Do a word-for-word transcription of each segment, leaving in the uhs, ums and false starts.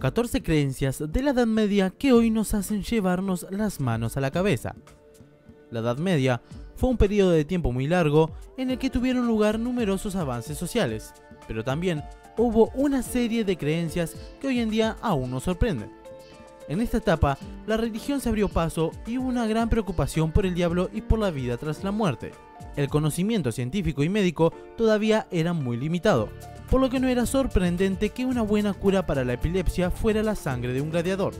catorce creencias de la Edad Media que hoy nos hacen llevarnos las manos a la cabeza. La Edad Media fue un periodo de tiempo muy largo en el que tuvieron lugar numerosos avances sociales, pero también hubo una serie de creencias que hoy en día aún nos sorprenden. En esta etapa, la religión se abrió paso y hubo una gran preocupación por el diablo y por la vida tras la muerte. El conocimiento científico y médico todavía era muy limitado, por lo que no era sorprendente que una buena cura para la epilepsia fuera la sangre de un gladiador.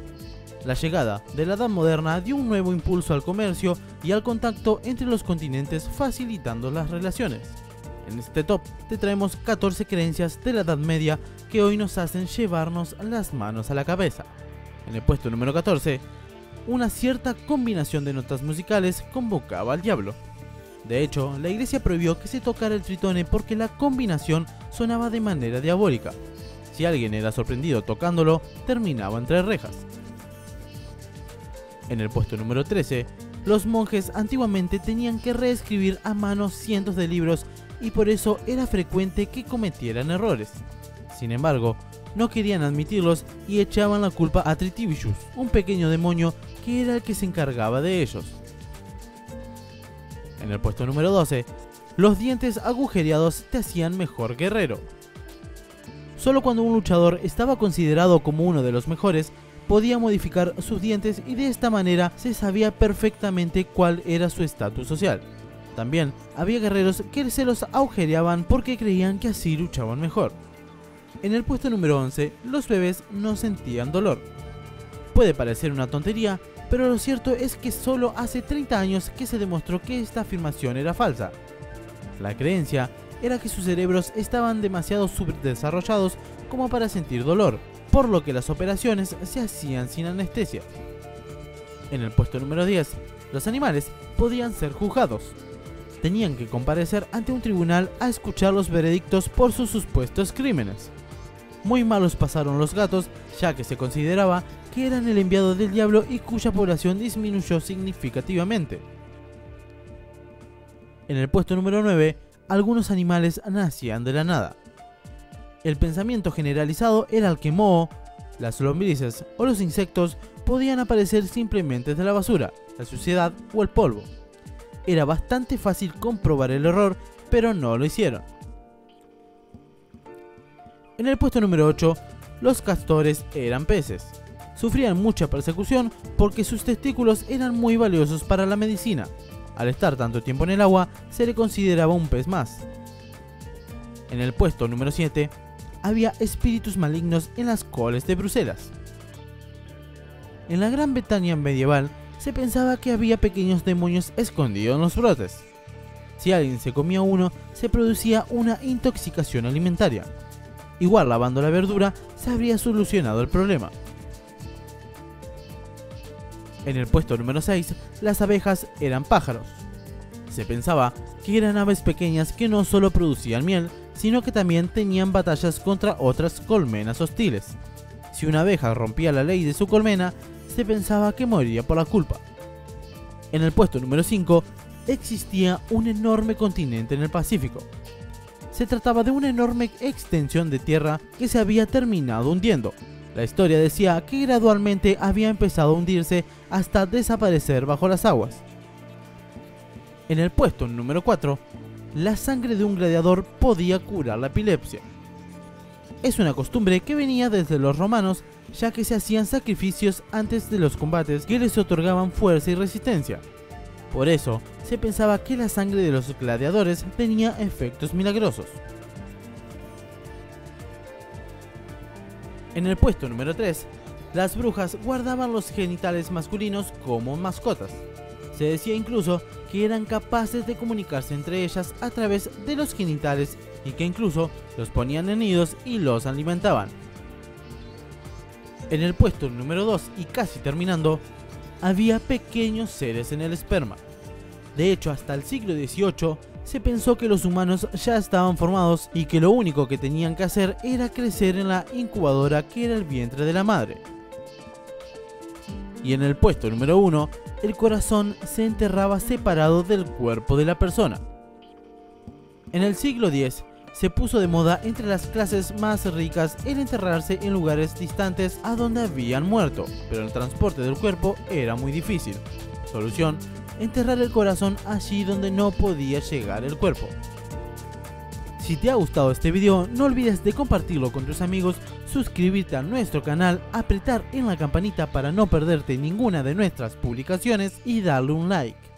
La llegada de la Edad Moderna dio un nuevo impulso al comercio y al contacto entre los continentes, facilitando las relaciones. En este top te traemos catorce creencias de la Edad Media que hoy nos hacen llevarnos las manos a la cabeza. En el puesto número catorce, una cierta combinación de notas musicales convocaba al diablo. De hecho, la iglesia prohibió que se tocara el tritone porque la combinación sonaba de manera diabólica. Si alguien era sorprendido tocándolo, terminaba entre rejas. En el puesto número trece, los monjes antiguamente tenían que reescribir a mano cientos de libros y por eso era frecuente que cometieran errores. Sin embargo, no querían admitirlos y echaban la culpa a Tritibulus, un pequeño demonio que era el que se encargaba de ellos. En el puesto número doce, los dientes agujereados te hacían mejor guerrero. Solo cuando un luchador estaba considerado como uno de los mejores, podía modificar sus dientes y de esta manera se sabía perfectamente cuál era su estatus social. También había guerreros que se los agujereaban porque creían que así luchaban mejor. En el puesto número once, los bebés no sentían dolor. Puede parecer una tontería, pero lo cierto es que solo hace treinta años que se demostró que esta afirmación era falsa. La creencia era que sus cerebros estaban demasiado subdesarrollados como para sentir dolor, por lo que las operaciones se hacían sin anestesia. En el puesto número diez, los animales podían ser juzgados. Tenían que comparecer ante un tribunal a escuchar los veredictos por sus supuestos crímenes. Muy malos pasaron los gatos, ya que se consideraba que eran el enviado del diablo y cuya población disminuyó significativamente. En el puesto número nueve, algunos animales nacían de la nada. El pensamiento generalizado era el que moho, las lombrices o los insectos podían aparecer simplemente de la basura, la suciedad o el polvo. Era bastante fácil comprobar el error, pero no lo hicieron. En el puesto número ocho, los castores eran peces. Sufrían mucha persecución porque sus testículos eran muy valiosos para la medicina. Al estar tanto tiempo en el agua, se le consideraba un pez más. En el puesto número siete, había espíritus malignos en las coles de Bruselas. En la Gran Bretaña medieval, se pensaba que había pequeños demonios escondidos en los brotes. Si alguien se comía uno, se producía una intoxicación alimentaria. Igual lavando la verdura se habría solucionado el problema. En el puesto número seis, las abejas eran pájaros. Se pensaba que eran aves pequeñas que no solo producían miel, sino que también tenían batallas contra otras colmenas hostiles. Si una abeja rompía la ley de su colmena, se pensaba que moriría por la culpa. En el puesto número cinco, existía un enorme continente en el Pacífico. Se trataba de una enorme extensión de tierra que se había terminado hundiendo. La historia decía que gradualmente había empezado a hundirse hasta desaparecer bajo las aguas. En el puesto número cuatro, la sangre de un gladiador podía curar la epilepsia. Es una costumbre que venía desde los romanos, ya que se hacían sacrificios antes de los combates que les otorgaban fuerza y resistencia. Por eso, se pensaba que la sangre de los gladiadores tenía efectos milagrosos. En el puesto número tres, las brujas guardaban los genitales masculinos como mascotas. Se decía incluso que eran capaces de comunicarse entre ellas a través de los genitales y que incluso los ponían en nidos y los alimentaban. En el puesto número dos y casi terminando, había pequeños seres en el esperma. De hecho, hasta el siglo dieciocho se pensó que los humanos ya estaban formados y que lo único que tenían que hacer era crecer en la incubadora que era el vientre de la madre. Y en el puesto número uno, el corazón se enterraba separado del cuerpo de la persona. En el siglo diez, Se puso de moda entre las clases más ricas el enterrarse en lugares distantes a donde habían muerto, pero el transporte del cuerpo era muy difícil. Solución: enterrar el corazón allí donde no podía llegar el cuerpo. Si te ha gustado este video, no olvides de compartirlo con tus amigos, suscribirte a nuestro canal, apretar en la campanita para no perderte ninguna de nuestras publicaciones y darle un like.